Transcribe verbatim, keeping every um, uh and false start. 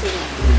see you.